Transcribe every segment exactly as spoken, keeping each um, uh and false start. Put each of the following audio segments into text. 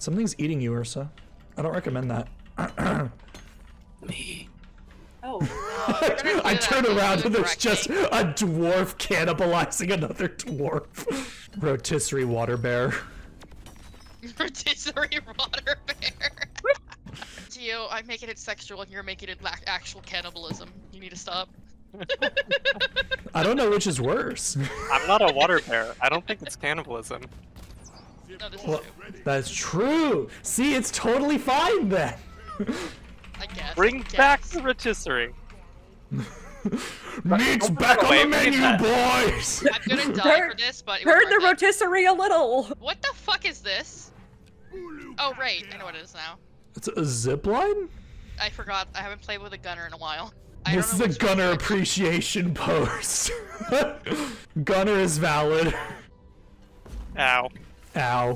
Something's eating you, Ursa. I don't recommend that. Me. Oh. No, I turn around and there's just a dwarf cannibalizing another dwarf. Rotisserie water bear. Rotisserie water bear. Gio, I'm making it sexual and you're making it actual cannibalism. You need to stop. I don't know which is worse. I'm not a water bear. I don't think it's cannibalism. No, this well, is true. That's true. See, it's totally fine then. I guess. Bring I guess. back the rotisserie. Meat's back on the menu, boys. I'm gonna die turn, for this, but it turn the rotisserie a little. What the fuck is this? Oh right, I know what it is now. It's a zip line? I forgot. I haven't played with a gunner in a while. I this is a gunner appreciation post. Gunner is valid. Ow. Ow.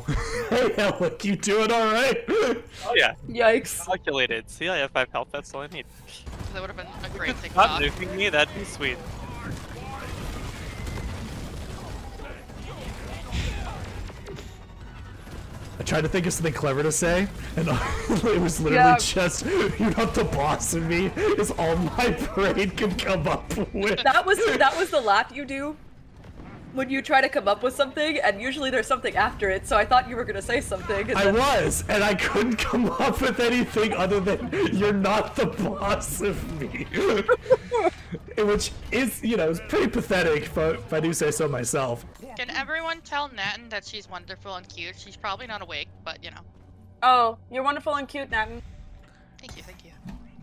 Hey, Alec, you doing alright? Oh, yeah. Yikes. Calculated. See, I have five health, that's all I need. That would have been a great thing. Stop nuking me, that'd be sweet. I tried to think of something clever to say, and it was literally yeah. just, you're not the boss of me, is all my brain can come up with. That was, that was the laugh you do when you try to come up with something, and usually there's something after it, so I thought you were gonna say something. I then... was, and I couldn't come up with anything other than, you're not the boss of me. Which is, you know, it's pretty pathetic, but if I do say so myself. Can everyone tell Natin that she's wonderful and cute? She's probably not awake, but you know. Oh, you're wonderful and cute, Natin. Thank you, thank you.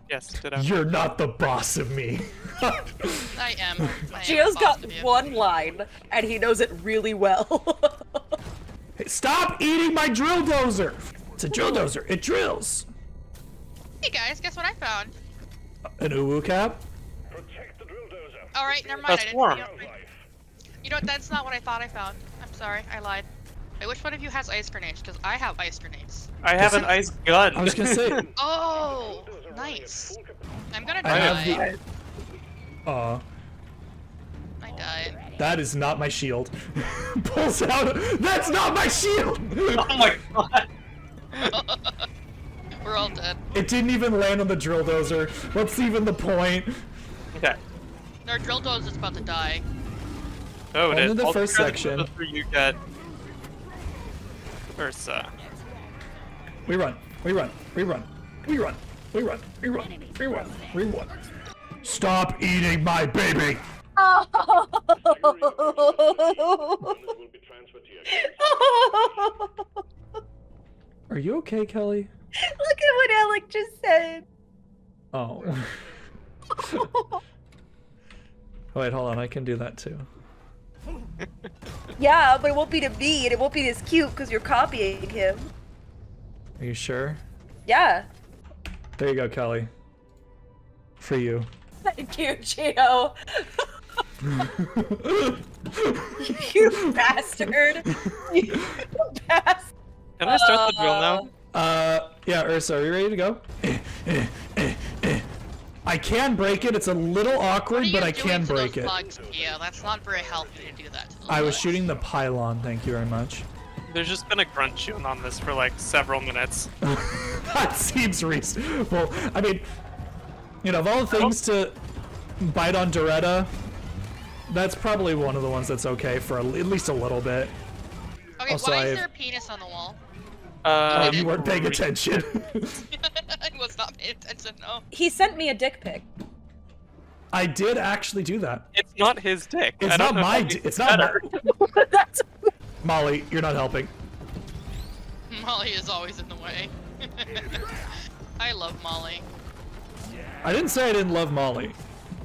Yes, did I? You're not the boss of me. I am. I Gio's am got one line, and he knows it really well. Hey, stop eating my drill dozer! It's a drill dozer, it drills! Hey guys, guess what I found? An uwu cap? Protect the drill dozer. Alright, never mind. That's I didn't, warm. You, know, I, you know what, that's not what I thought I found. I'm sorry, I lied. Wait, which one of you has ice grenades? Because I have ice grenades. I have an ice gun. I was gonna say. Oh, nice. I'm gonna die. I have the... Aw. I died. That is not my shield. Pulls out. That's not my shield. Oh my god. We're all dead. It didn't even land on the drill dozer. What's even the point? Okay. Our drill dozer's about to die. Oh, it is. The I'll first section. You get. Ursa. We run, we run, we run, we run, we run, we run, we run, we run. Stop eating my baby! Oh. Are you okay, Kelly? Look at what Alec just said. Oh. Wait, hold on, I can do that too. Yeah, but it won't be to me, and it won't be this cute because you're copying him. Are you sure? Yeah. There you go, Kelly. For you. Thank you, Gio. You bastard. You bastard. Can I start uh, the drill now? Uh, yeah, Ursa, are you ready to go? I can break it. It's a little awkward, but I can break it. Yeah, that's not very healthy to do that. I was shooting the pylon. Thank you very much. There's just been a grunt shooting on this for like several minutes. That seems reasonable. I mean, you know, of all the things to bite on Doretta, that's probably one of the ones that's okay for a, at least a little bit. Okay, also, why is there a penis on the wall? Uh, you weren't paying attention. I was not paying attention, no. He sent me a dick pic. I did actually do that. It's not his dick. It's I not my dick. It's not my... That's... Molly, you're not helping. Molly is always in the way. I love Molly. I didn't say I didn't love Molly.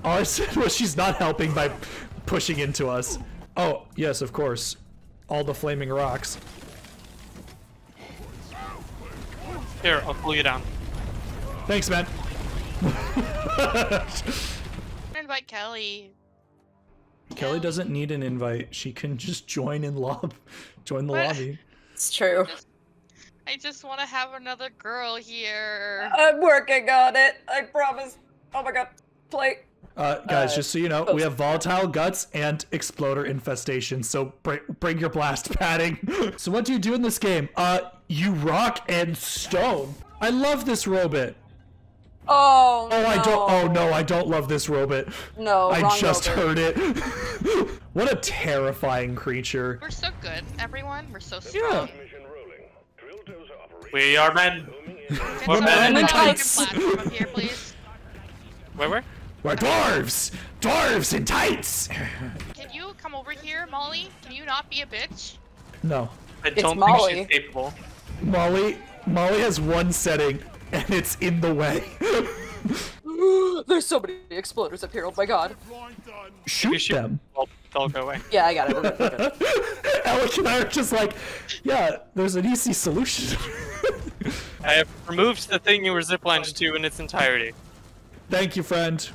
All I said was she's not helping by pushing into us. Oh, yes, of course. All the flaming rocks. Here, I'll pull you down. Thanks, man. Invite Kelly. Kelly doesn't need an invite. She can just join in lob, join the what? lobby. It's true. I just, I just want to have another girl here. I'm working on it. I promise. Oh my god, play. Uh, guys, uh, just so you know, we have volatile guts and exploder infestation, so br bring your blast padding. So what do you do in this game? Uh, You rock and stone. I love this robot. Oh, oh no. I don't. Oh no, I don't love this robot. No, I just robot. heard it. What a terrifying creature. We're so good, everyone. We're so strong. Yeah. We are men. We're men. We're platform up here, please. Where were? We're dwarves. Dwarves in tights. Can you come over here, Molly? Can you not be a bitch? No. I don't it's Molly. think she's capable. Molly, Molly has one setting. And it's in the way. There's so many exploders up here, oh my god. Shoot, shoot them. Well, they'll go away. Yeah, I got it. We're good, we're good. Alec and I are just like, yeah, there's an easy solution. I have removed the thing you were ziplined to in its entirety. Thank you, friend.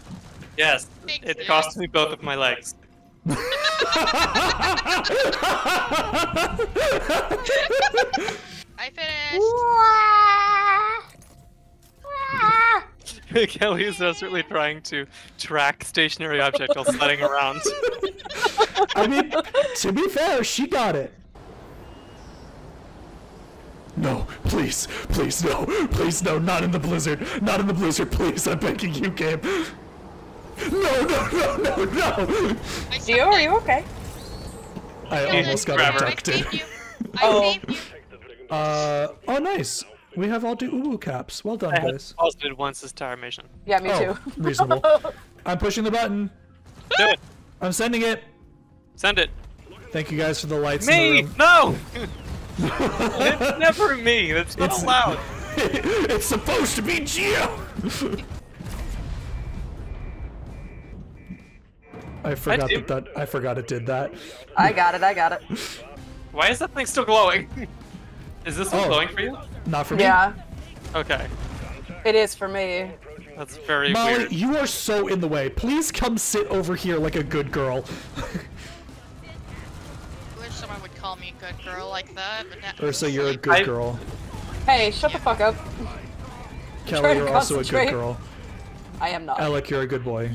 Yes, Thank it you. cost me both of my legs. I finished! Wah! Kelly is desperately trying to track stationary object while sledding around. I mean, to be fair, she got it. No, please, please, no, please, no, not in the blizzard, not in the blizzard, please, I'm begging you, game. No, no, no, no, no! Gio, are you okay? I almost got abducted. Oh. Uh, oh, nice. We have all the uwu caps. Well done, I guys. I did once this entire mission. Yeah, me oh, too. Reasonable. I'm pushing the button. Do it. I'm sending it. Send it. Thank you guys for the lights. Me! In the room. No! It's never me. That's not it's, allowed. It's supposed to be Gio. I forgot I that, that. I forgot it did that. I got it. I got it. Why is that thing still glowing? Is this one oh, glowing for you? Not for me. Yeah. Okay. It is for me. That's very Molly, weird. Molly, you are so in the way. Please come sit over here like a good girl. I wish someone would call me a good girl like that. But Ursa, you're a good I... girl. Hey, shut yeah. the fuck up. Kelly, you're also a good girl. I am not. Alec, you're a good boy.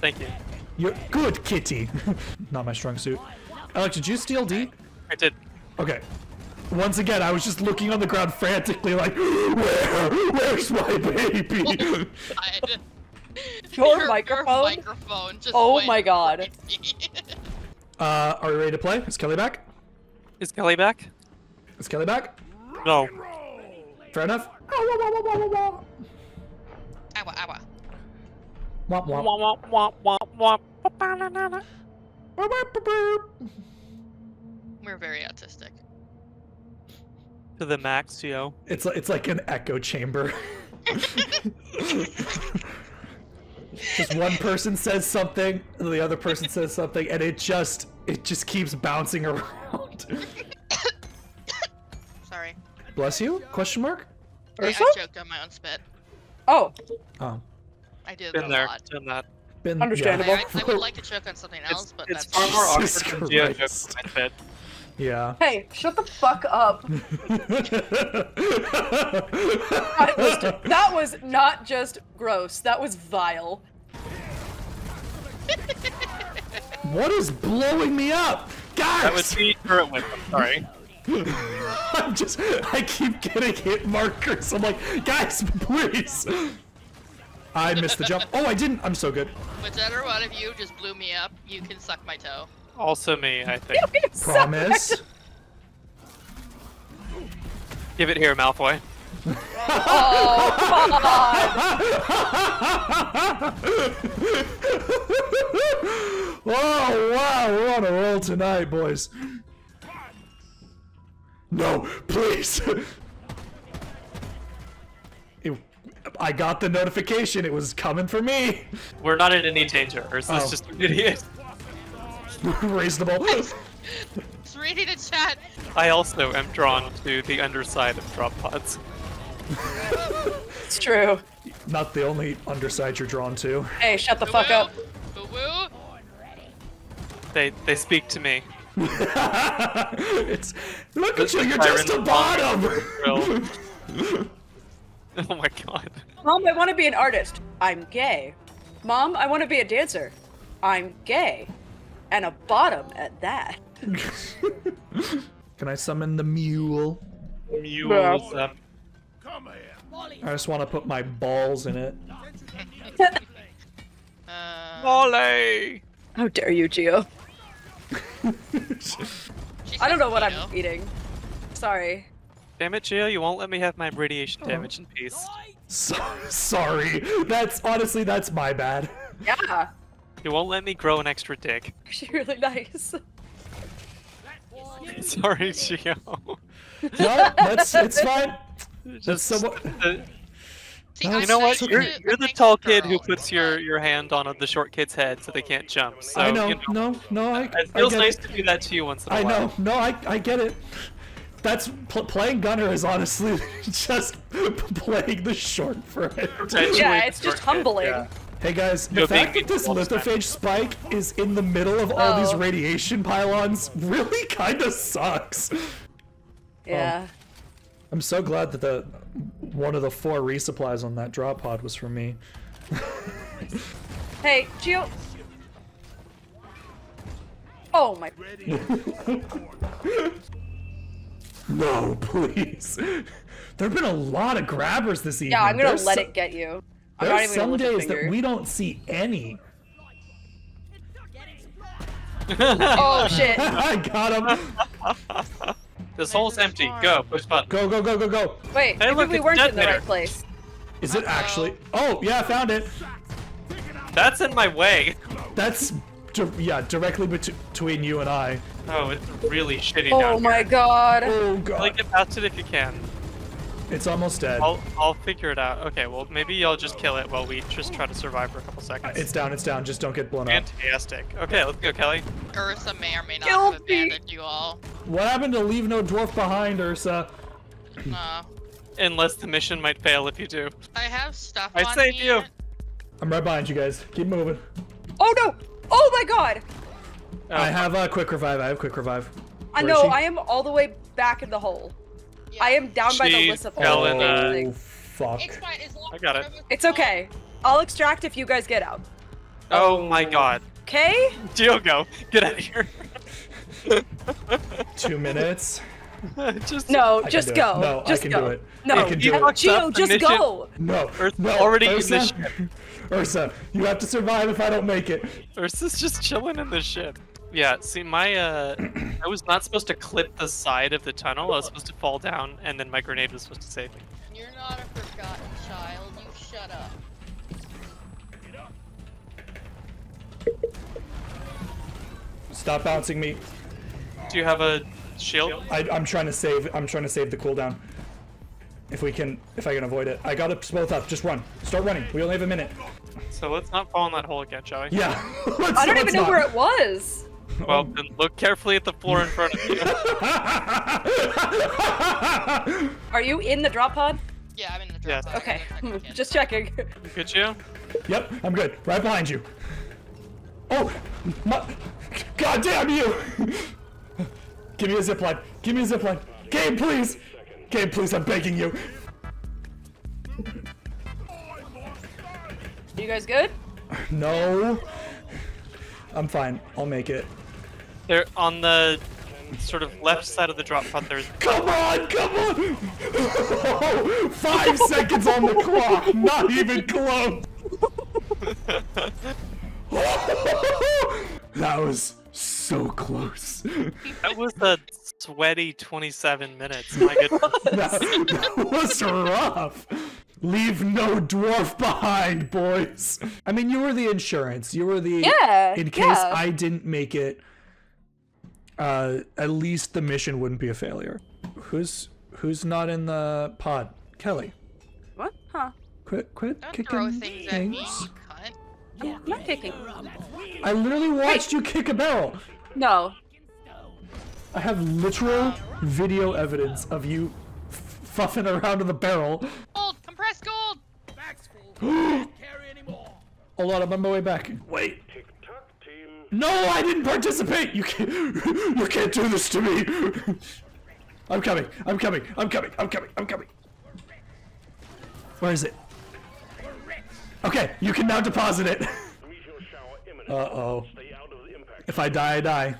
Thank you. You're good kitty. Not my strong suit. Alec, did you steal D? I did. Okay. Once again, I was just looking on the ground frantically like, where, where's my baby? Oh, god. Your, your microphone? Your microphone just oh my god. uh, are we ready to play? Is Kelly back? Is Kelly back? Is Kelly back? No. Fair enough. Awa, awa. Womp, womp. Womp, womp, womp. We're very autistic. To the max, yo. It's like it's like an echo chamber. Just one person says something, and the other person says something, and it just it just keeps bouncing around. Sorry. Bless you? Question mark? Hey, I choked on my own spit. Oh. Oh. I do that a there. lot. Been there. Been Understandable. Yeah. I, I would like to choke on something else, it's, but it's that's far more awkward than choke on my spit. Yeah. Hey, shut the fuck up. That, was just, that was not just gross. That was vile. What is blowing me up? Guys! That was the current one. I'm sorry. I'm just, I keep getting hit markers. I'm like, guys, please. I missed the jump. Oh, I didn't. I'm so good. Whichever one of you just blew me up, you can suck my toe. Also me, I think. Promise? Give it here, Malfoy. Oh, come on! Oh, wow, we're on a roll tonight, boys. No, please! It, I got the notification, it was coming for me! We're not in any danger, Ursa's oh. just an idiot. Reasonable. It's reading the chat. I also am drawn to the underside of drop pods. It's true. Not the only underside you're drawn to. Hey, shut the Boo-woo. fuck up. Boo-woo. They they speak to me. It's look this at you, you're just a bottom. Oh my god. Mom, I want to be an artist. I'm gay. Mom, I want to be a dancer. I'm gay. And a bottom at that. Can I summon the mule? mules up. I just want to put my balls in it. uh... Molly! How dare you, Gio? I don't know what I'm eating. Sorry. Damn it, Gio, you won't let me have my radiation damage oh. in peace. So sorry. That's honestly, that's my bad. Yeah. You won't let me grow an extra dick. She's really nice. Sorry, Gio. No, that's it's fine. That's somewhat... See, no, you know what? You're, you're the tall kid who puts your your hand on the short kid's head so they can't jump. So, I know. You know no, no, I. It feels I nice it. to do that to you once in a I while. I know. No, I I get it. That's pl playing Gunner is honestly just playing the short for it. Yeah, it's just humbling. Yeah. Hey guys, the Yo, fact that this lithophage spike is in the middle of all oh. these radiation pylons really kind of sucks. Yeah. Um, I'm so glad that the one of the four resupplies on that drop pod was for me. Hey, Gio. Oh my. No, please. There've been a lot of grabbers this evening. Yeah, I'm gonna There's let so it get you. I'm There's not even some days that we don't see any. Oh shit! I got him. This hole's empty. Go, push button. Go, go, go, go, go. Wait, hey, maybe look, we weren't in the right place. Is it actually? Oh yeah, I found it. That's in my way. That's. Yeah, directly between you and I. Oh, it's really shitty down here. Oh my god. Oh god. Like, get past it if you can. It's almost dead. I'll, I'll figure it out. Okay, well, maybe y'all just kill it while we just try to survive for a couple seconds. It's down, it's down. Just don't get blown up. Fantastic. Okay, let's go, Kelly. Ursa may or may not have abandoned you all. What happened to leave no dwarf behind, Ursa? Uh, Unless the mission might fail if you do. I have stuff on me. I saved you. I'm right behind you guys. Keep moving. Oh no! Oh my god! Oh. I have a uh, quick revive. I have quick revive. Where I know. I am all the way back in the hole. Yeah. I am down she by the list of holes. Oh, fuck. It's fine. As long I got it. It's okay. I'll extract if you guys get out. Oh my god. Okay? Gio, go. Get out of here. Two minutes. just, no, just go. No, just I can go. do it. No, can do it. Gio, just go. No, Earth, no. Already in the ship. Ursa, you have to survive if I don't make it. Ursa's just chilling in the ship. Yeah, see, my, uh, I was not supposed to clip the side of the tunnel. I was supposed to fall down, and then my grenade was supposed to save me. You're not a forgotten child. You shut up. Stop bouncing me. Do you have a shield? I, I'm trying to save, I'm trying to save the cooldown. If we can, if I can avoid it. I got us both up. Just run. Start running. We only have a minute. So let's not fall in that hole again, shall we? Yeah. I don't even know not. where it was. Well, then look carefully at the floor in front of you. Are you in the drop pod? Yeah, I'm in the drop yes. pod. Okay. Just checking. Good, you? Yep, I'm good. Right behind you. Oh, my... God damn you! Give me a zipline. Give me a zipline. Game, please! Game, please, I'm begging you. You guys good? No. I'm fine. I'll make it. They're on the sort of left side of the drop pod. There's. Come on! Come on! Oh, five seconds on the clock. Not even close. That was so close. That was the. Sweaty twenty-seven minutes. My goodness. that, that was rough. Leave no dwarf behind, boys. I mean, you were the insurance. You were the yeah, in case yeah. I didn't make it. Uh, at least the mission wouldn't be a failure. Who's who's not in the pod? Kelly. What? Huh? Quit! Quit Don't kicking throw things. At me, cunt. Yeah, I'm not kicking. I literally watched Wait. you kick a barrel. No. I have literal video evidence of you f fuffing around in the barrel. Gold! Compressed gold! Can't carry anymore. Hold on, I'm on my way back. Wait. No, I didn't participate! You can't, you can't do this to me! I'm coming, I'm coming, I'm coming, I'm coming, I'm coming. Where is it? Okay, you can now deposit it. Uh-oh. If I die, I die.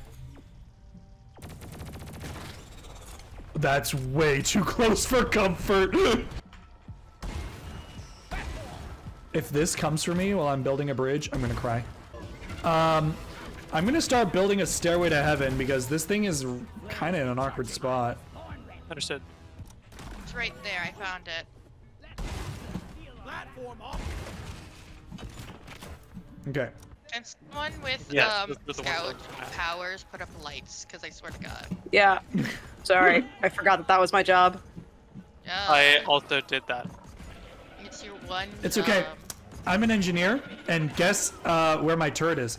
That's way too close for comfort. If this comes for me while I'm building a bridge, I'm gonna cry. Um, I'm gonna start building a stairway to heaven because this thing is kind of in an awkward spot. Understood. It's right there. I found it. Okay. And someone with yeah, um the, the scout powers put up lights, because I swear to God. Yeah. Sorry, I forgot that that was my job. Yeah. I also did that. It's your one. It's um... okay. I'm an engineer, and guess uh, where my turret is.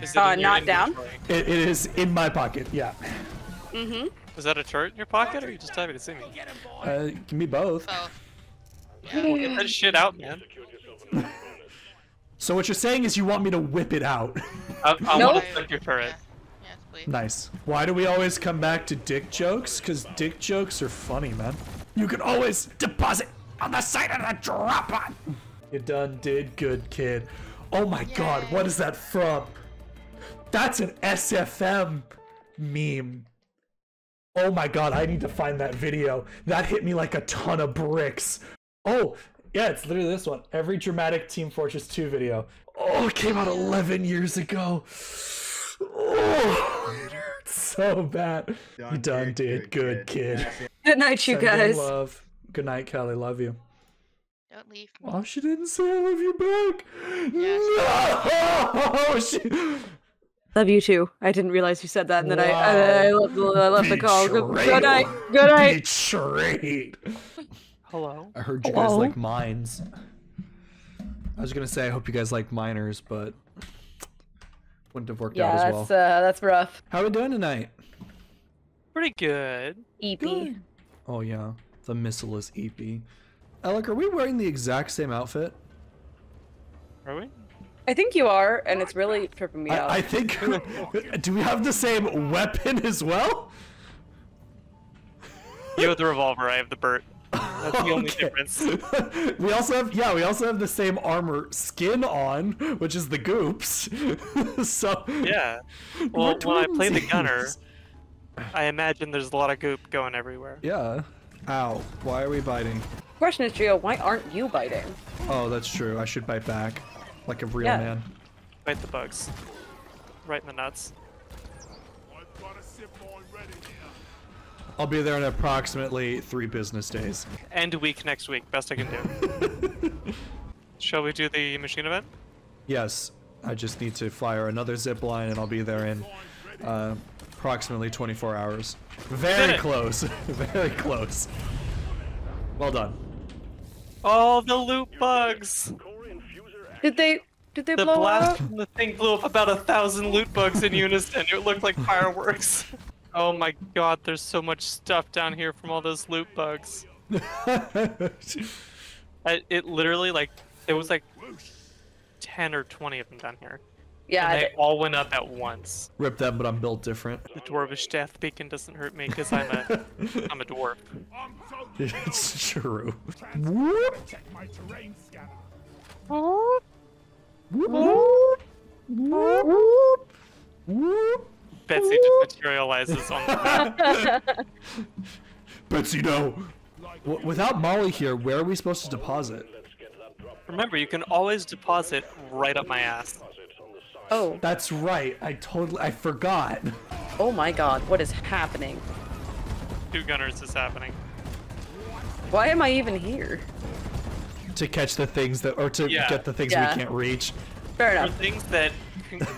Is uh, not down. It, it is in my pocket. Yeah. Mhm. Is that a turret in your pocket, or are you just happy to see me? Uh, it can be both. Both. Yeah. Well, get that shit out, man. So what you're saying is you want me to whip it out. I, I nope. want to flip your turret. Yeah. Yes, please. Nice. Why do we always come back to dick jokes? Because dick jokes are funny, man. You can always deposit on the side of the drop pod. You done did good, kid. Oh my Yay. God, what is that from? That's an S F M meme. Oh my God, I need to find that video. That hit me like a ton of bricks. Oh. Yeah, it's literally this one. Every dramatic Team Fortress two video. Oh, it came out eleven years ago. Oh, it hurts so bad. You done did good, kid. Good night, you guys. Love. Good night, Kelly. Love you. Don't leave me. Oh, she didn't say I love you back. Yeah, she no! She... Love you too. I didn't realize you said that, and then wow. I I, I love I love the call. Good night. Good night. Betrayed. Hello. I heard you Hello? guys like mines. I was gonna say I hope you guys like miners, but wouldn't have worked yeah, out as well. Yeah, that's uh, that's rough. How are we doing tonight? Pretty good. E P. Oh yeah, the missile is E P. Alec, are we wearing the exact same outfit? Are we? I think you are, and it's really tripping me I, out. I think. Do we have the same weapon as well? You have the revolver. I have the Burt. That's the only okay. difference. We also have, yeah, we also have the same armor skin on, which is the goops. So yeah. Well, when I play the gunner, I imagine there's a lot of goop going everywhere. Yeah. Ow. Why are we biting? Question is, Gio, why aren't you biting? Oh, that's true. I should bite back, like a real yeah. man. Bite the bugs, right in the nuts. I'll be there in approximately three business days. End week next week, best I can do. Shall we do the machine event? Yes, I just need to fire another zip line and I'll be there in uh, approximately twenty-four hours. Very close, very close. Well done. All the loot bugs. Did they, did they the blow up? The thing blew up about a thousand loot bugs in unison. It looked like fireworks. Oh my God, there's so much stuff down here from all those loot bugs. I, it literally, like, there was like ten or twenty of them down here. Yeah. And they all went up at once. Rip them, but I'm built different. The dwarvish death beacon doesn't hurt me because I'm a, I'm a dwarf. It's true. Whoop. Whoop. Whoop. Whoop. Whoop. Betsy just materializes on the map. Betsy, no! W without Molly here, where are we supposed to deposit? Remember, you can always deposit right up my ass. Oh. That's right. I totally... I forgot. Oh my God, what is happening? Two gunners is happening. Why am I even here? To catch the things that... Or to yeah. get the things yeah. we can't reach. Fair enough. For things that...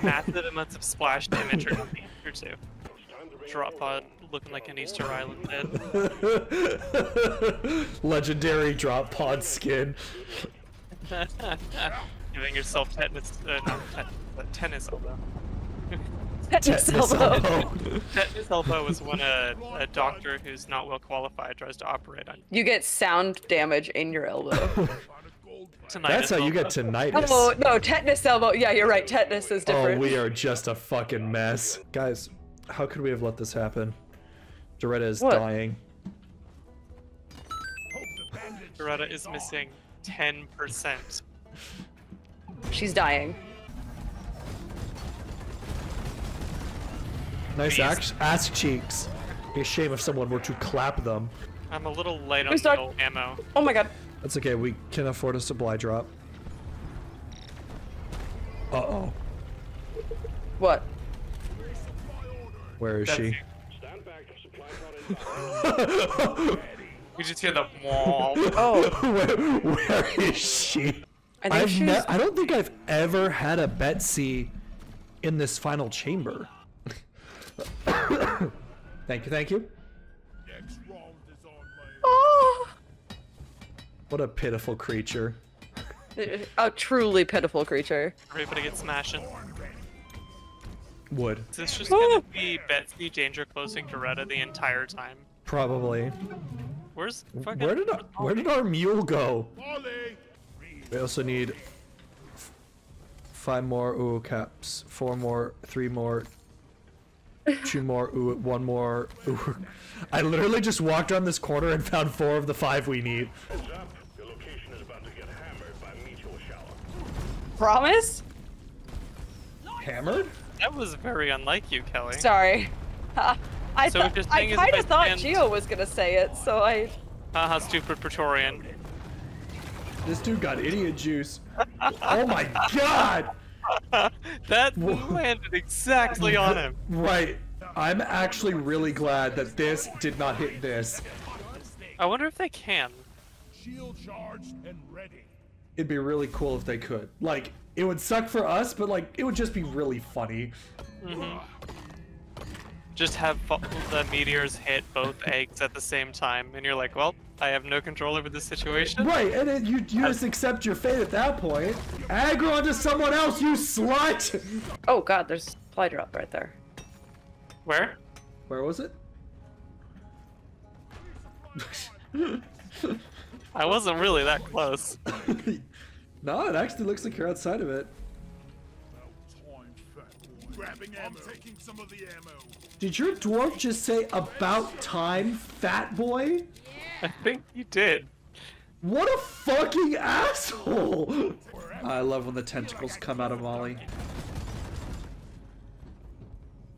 Massive amounts of splash damage are coming here too. Drop pod looking like an Easter Island head. Legendary drop pod skin. Giving yourself tetanus, uh, no, ten, tennis elbow. Tetanus elbow. Tetanus elbow is when a, a doctor who's not well qualified tries to operate on you. You get sound damage in your elbow. Tinnitus. That's how you get tinnitus. Oh, no, tetanus elbow. Yeah, you're right. Tetanus is different. Oh, we are just a fucking mess. Guys, how could we have let this happen? Doretta is what? dying. Doretta is missing ten percent. She's dying. Nice ass, ass cheeks. It'd be a shame if someone were to clap them. I'm a little light on the old ammo. Oh my god. That's okay, we can afford a supply drop. Uh-oh. What? Where is That's she? Stand back, supply we just hear the wall. Oh. where, where is she? I, think I've she's... Ne I don't think I've ever had a Betsy in this final chamber. Thank you, thank you. Oh. What a pitiful creature. A truly pitiful creature. Everybody gets smashing. Wood. Is this just oh. gonna be Betsy danger closing Doretta the entire time? Probably. Where's fucking Where did our, where did our mule go? Molly. We also need f five more U caps, four more, three more, two more, ooh, one more. Ooh. I literally just walked around this corner and found four of the five we need. Your location is about to get hammered by meteor shower. Promise? Hammered? That was very unlike you, Kelly. Sorry. Uh, I so th I kind of thought stand... Gio was gonna say it, so I. Haha, stupid Praetorian. This dude got idiot juice. Oh my god! That landed exactly on him. Right. I'm actually really glad that this did not hit this. I wonder if they can. Shield charged and ready. It'd be really cool if they could. Like, it would suck for us, but like, it would just be really funny. Mm-hmm. Just have the meteors hit both eggs at the same time, and you're like, well, I have no control over this situation. Right, and it, you, you just accept your fate at that point. Aggro onto someone else, you slut! Oh god, there's a supply drop right there. Where? Where was it? I wasn't really that close. No, it actually looks like you're outside of it. Grabbing ammo. I'm taking some of the ammo. Did your dwarf just say about time, fat boy? I think you did. What a fucking asshole! I love when the tentacles come out of Molly.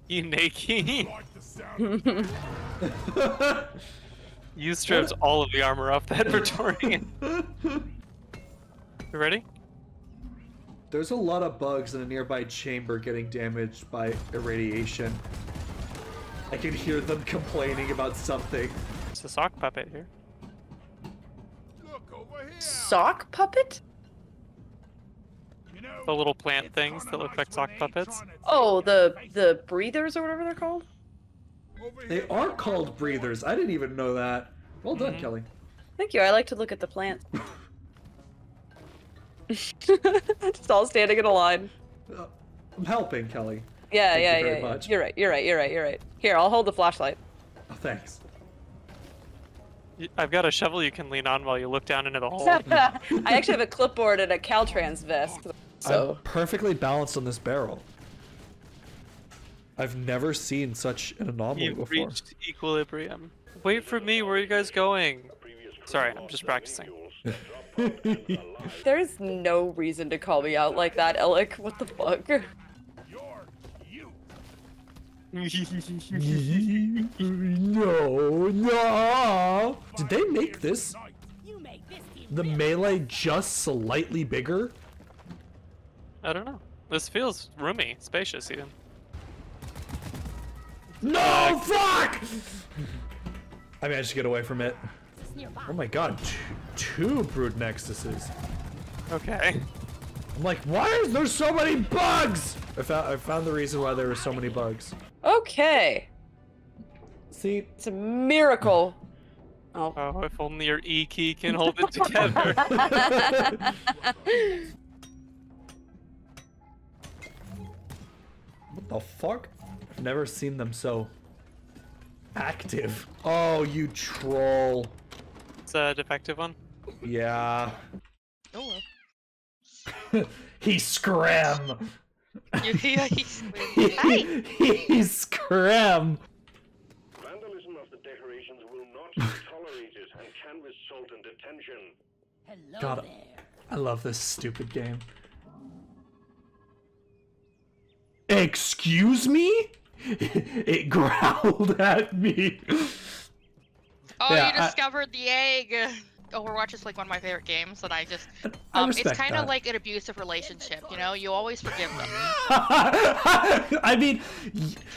You naked. You stripped all of the armor off that Praetorian. You ready? There's a lot of bugs in a nearby chamber getting damaged by irradiation. I can hear them complaining about something. It's a sock puppet here. Look over here. Sock puppet? You know, the little plant things that look like sock puppets. Oh, the the breathers or whatever they're called? They are called breathers. I didn't even know that. Well done, mm-hmm. Kelly. Thank you. I like to look at the plants. Just all standing in a line. Uh, I'm helping, Kelly. Yeah, thank yeah, you very yeah. much. You're right. You're right. You're right. You're right. Here, I'll hold the flashlight. Oh, thanks. I've got a shovel you can lean on while you look down into the hole. I actually have a clipboard and a Caltrans vest. So I'm perfectly balanced on this barrel. I've never seen such an anomaly You've before. You've reached equilibrium. Wait for me. Where are you guys going? Sorry, I'm just practicing. There's no reason to call me out like that, Alec. What the fuck? No, no. Did they make this? The melee just slightly bigger? I don't know. This feels roomy, spacious even. No, fuck! I managed to get away from it. Oh my god, two brood nexuses. Okay. I'm like, why is there so many bugs? I found, I found the reason why there were so many bugs. Okay. See? It's a miracle. Oh, oh if only your E key can hold it together. What the fuck? I've never seen them so active. Oh, you troll. It's a defective one. Yeah. Oh well. He scram. Yeah, he scram. He, he scram. Vandalism of the decorations will not be tolerated and can result in detention. Hello God, there. I love this stupid game. Excuse me? It growled at me. Oh, yeah, you discovered I... the egg. Overwatch is like one of my favorite games, and I just I um, it's kind of like an abusive relationship, you know, you always forgive them. I mean,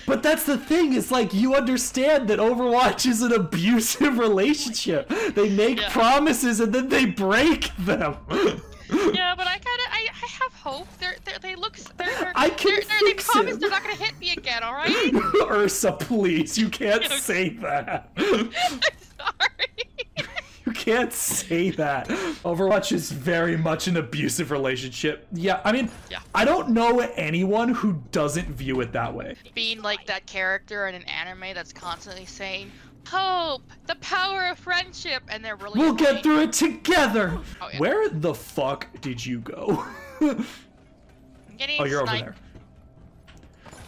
but that's the thing, is like, you understand that Overwatch is an abusive relationship. They make yeah. promises and then they break them. Yeah, but I kind of I, I have hope. They're, they're they look they're, they're, I can they're, they're, they promise it. They're not gonna hit me again, all right? Ursa, please, you can't you know, say that. I'm sorry. You can't say that. Overwatch is very much an abusive relationship. Yeah, I mean, yeah. I don't know anyone who doesn't view it that way. Being like that character in an anime that's constantly saying, hope, the power of friendship, and they're really- We'll annoying. Get through it together! Oh, yeah. Where the fuck did you go? I'm getting oh, you're sniped. Over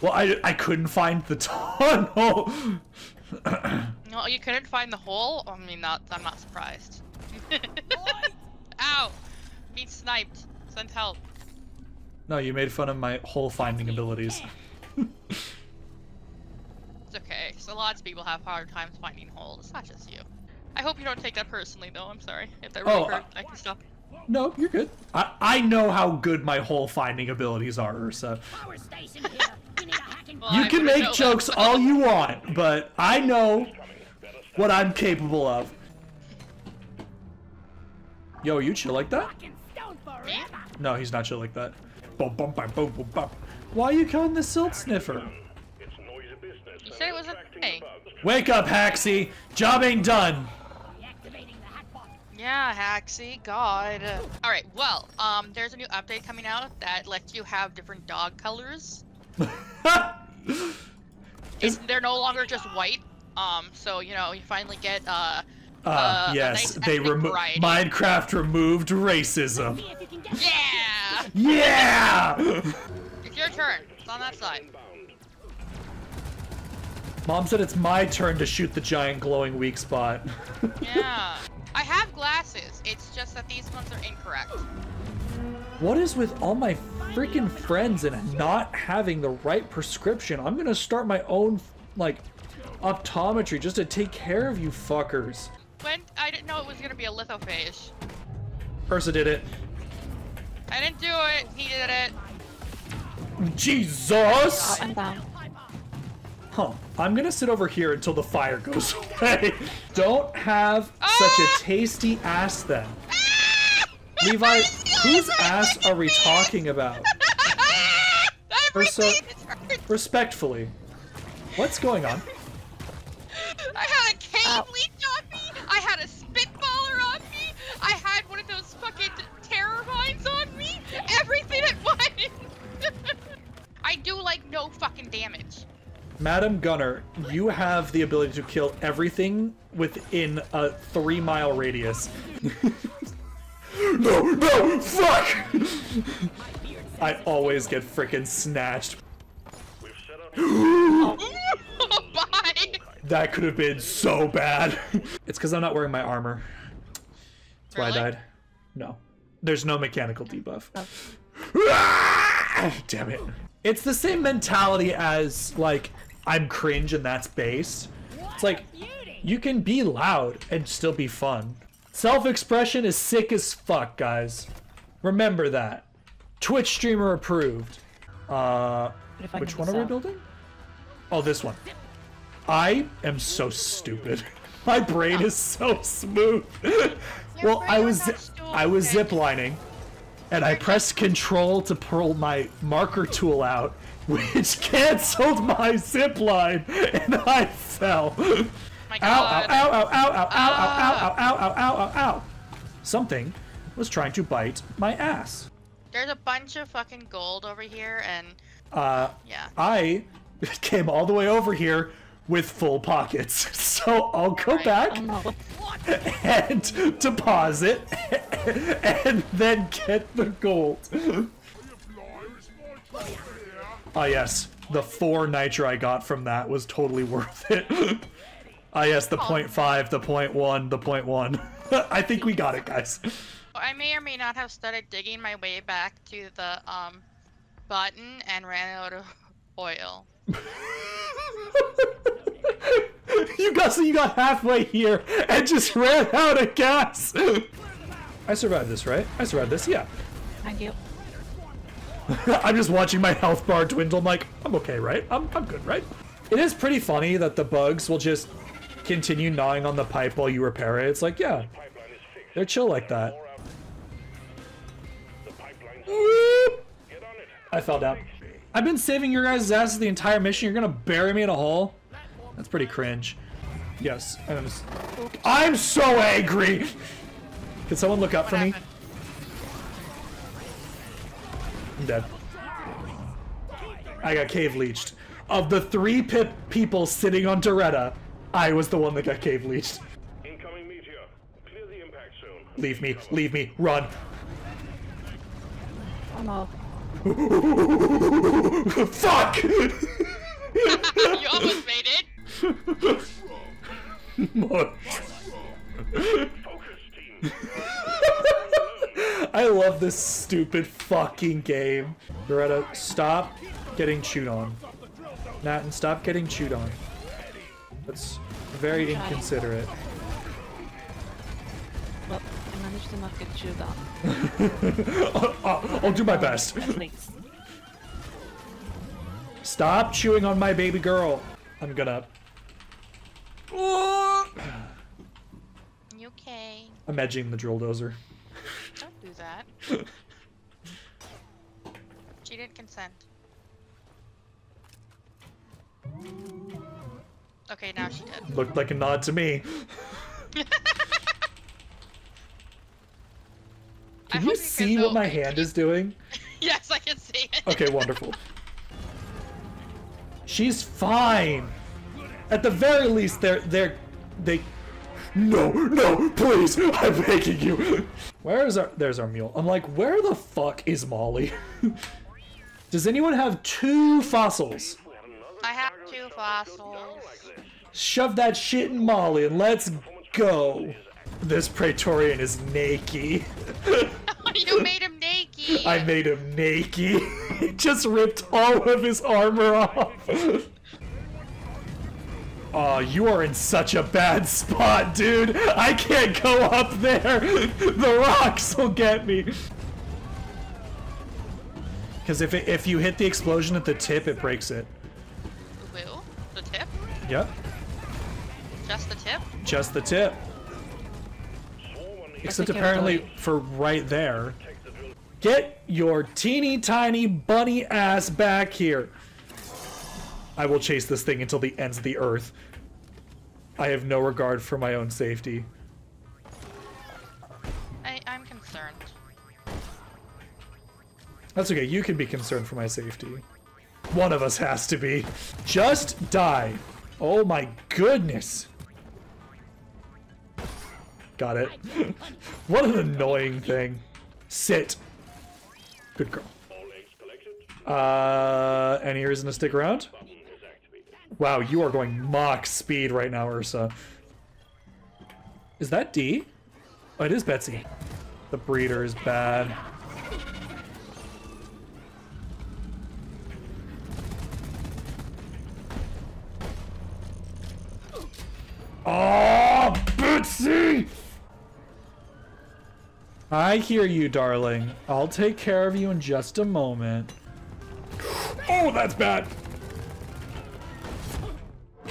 there. Well, I, I couldn't find the tunnel. No, you couldn't find the hole? I mean, not, I'm not surprised. Ow! Being sniped. Send help. No, you made fun of my hole finding abilities. It's okay. So lots of people have hard times finding holes. It's not just you. I hope you don't take that personally, though. I'm sorry. If that really oh, hurt, I, I can stop. No, you're good. I, I know how good my hole finding abilities are, Ursa. Power station here. You need a hacking well, you I can make jokes that. All you want, but I know what I'm capable of. Yo, are you chill like that? No, he's not chill like that. Why are you killing the silt sniffer? You said it was a thing. Wake up, Haxie! Job ain't done! Yeah, Haxie, God. Alright, well, um, there's a new update coming out that lets you have different dog colors. It's, they're no longer just white, um, so, you know, you finally get, uh... Uh, uh yes, nice they removed- Minecraft removed racism. Yeah! Yeah! It's your turn. It's on that side. Mom said it's my turn to shoot the giant glowing weak spot. Yeah. I have glasses. It's just that these ones are incorrect. What is with all my freaking friends and not having the right prescription? I'm gonna start my own, like, optometry just to take care of you fuckers. When? I didn't know it was gonna be a lithophage. Ursa did it. I didn't do it. He did it. Jesus! I'm down. Huh, I'm gonna sit over here until the fire goes away. Don't have ah! such a tasty ass then. Ah! Levi, whose ass are we face. talking about? Ursa, respectfully, what's going on? I had a cane Ow. leech on me, I had a spitballer on me, I had one of those fucking terror vines on me, everything at once. I do like no fucking damage. Madam Gunner, you have the ability to kill everything within a three mile radius. No, no, fuck! I always get frickin' snatched. Oh, bye. That could have been so bad. It's because I'm not wearing my armor. That's why really? I died. No. There's no mechanical debuff. Oh. Damn it. It's the same mentality as, like, I'm cringe and that's based. It's like, you can be loud and still be fun. Self-expression is sick as fuck, guys. Remember that. Twitch streamer approved. Uh, which one are we building? Oh, this one. I am so stupid. My brain is so smooth. Well, I was I was ziplining, and I pressed control to pull my marker tool out, which canceled my zip line, and I fell. Oh my God. Ow, ow, ow, ow, ow, ow, ah. ow, ow, ow, ow, ow, ow, ow. Something was trying to bite my ass. There's a bunch of fucking gold over here, and uh, yeah. I came all the way over here with full pockets, so I'll go right. back oh, no. and deposit and then get the gold. Ah, yes, the four nitro I got from that was totally worth it. Ah, yes, the point five, the point one, the point one. I think we got it, guys. I may or may not have started digging my way back to the um button and ran out of oil. You got so you got halfway here and just ran out of gas. I survived this, right? I survived this, yeah. Thank you. I'm just watching my health bar dwindle. I'm like, I'm okay, right? I'm I'm good, right? It is pretty funny that the bugs will just continue gnawing on the pipe while you repair it. It's like, yeah, they're chill like that. I fell down. I've been saving your guys' asses the entire mission. You're gonna bury me in a hole? That's pretty cringe. Yes, I'm. Just... I'm so angry. Can someone look up for me? I'm dead. I got cave leeched. Of the three pip people sitting on Doretta, I was the one that got cave leeched. Incoming meteor. Clear the impact zone. Leave me. Leave me. Run. I'm all. Fuck! You almost made it. I love this stupid fucking game. Doretta, stop getting chewed on. Natin, stop getting chewed on. That's very inconsiderate. Well, I managed to not get chewed on. I'll, I'll, I'll do my best. Please. Stop chewing on my baby girl. I'm gonna. You okay? I'm edging the drill dozer. Don't do that. She didn't consent. Okay, now she did. Looked like a nod to me. Can you see what my hand is doing? Yes, I can see it. Okay, wonderful. She's fine. At the very least, they're they're they. No, no, please! I'm begging you. Where is our? There's our mule. I'm like, where the fuck is Molly? Does anyone have two fossils? I have two fossils. Shove that shit in Molly and let's go. This Praetorian is naked. You made him naked. I made him naked. He just ripped all of his armor off. Aw, oh, you are in such a bad spot, dude. I can't go up there. The rocks will get me. Because if it, if you hit the explosion at the tip, it breaks it. Will? The tip? Yep. Just the tip? Just the tip. Except apparently for right there. Get your teeny tiny bunny ass back here. I will chase this thing until the ends of the earth. I have no regard for my own safety. I, I'm concerned. That's okay, you can be concerned for my safety. One of us has to be. Just die. Oh my goodness. Got it. What an annoying thing. Sit. Good girl. Uh, any reason to stick around? Wow, you are going mock speed right now, Ursa. Is that D? Oh, it is Betsy. The breeder is bad. Oh, Betsy! I hear you, darling. I'll take care of you in just a moment. Oh, that's bad.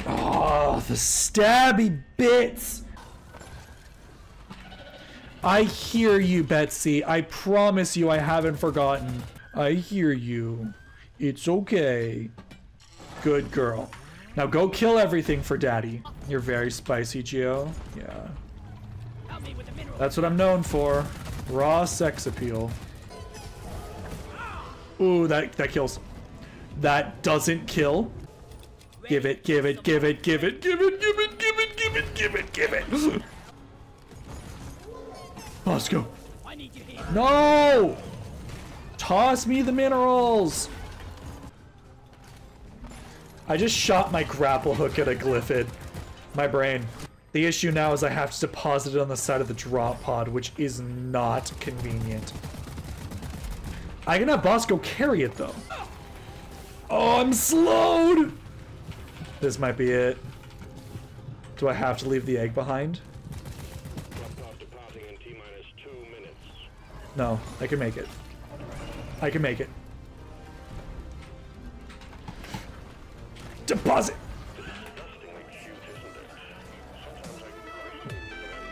Oh, the stabby bits. I hear you, Betsy. I promise you I haven't forgotten. I hear you. It's okay. Good girl. Now go kill everything for daddy. You're very spicy, Gio. Yeah. That's what I'm known for. Raw sex appeal. Ooh, that that kills. That doesn't kill. Give it, give it, give it, give it, give it, give it, give it, give it, give it, give it. Bosco. No! Toss me the minerals! I just shot my grapple hook at a glyphid. My brain. The issue now is I have to deposit it on the side of the drop pod, which is not convenient. I can have Bosco carry it, though. Oh, I'm slowed! This might be it. Do I have to leave the egg behind? No, I can make it. I can make it. Deposit!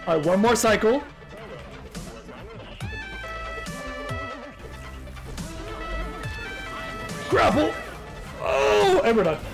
Alright, one more cycle. Grapple! Oh, and we're done.